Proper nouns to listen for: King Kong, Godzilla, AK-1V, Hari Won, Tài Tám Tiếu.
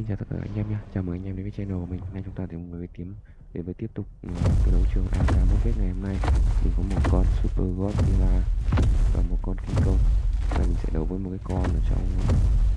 Xin chào tất cả anh em nha, chào mừng anh em đến với channel của mình. Nay chúng ta đến với tiếp tục cái đấu trường AK-1V ngày hôm nay. Mình có một con Super Godzilla và một con King Kong, và mình sẽ đấu với một cái con ở trong